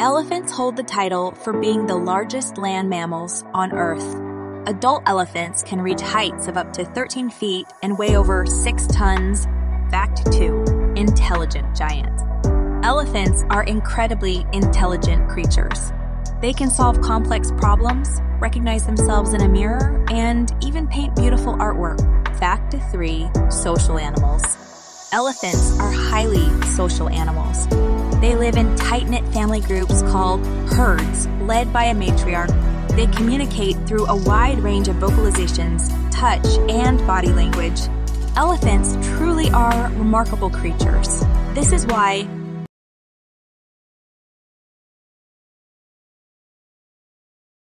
Elephants hold the title for being the largest land mammals on Earth. Adult elephants can reach heights of up to 13 feet and weigh over 6 tons. Fact 2. Intelligent giant. Elephants are incredibly intelligent creatures. They can solve complex problems, recognize themselves in a mirror, and even paint beautiful artwork. Fact 3. Social animals. Elephants are highly social animals. They live in tight-knit family groups called herds, led by a matriarch. They communicate through a wide range of vocalizations, touch, and body language. Elephants truly are remarkable creatures. This is why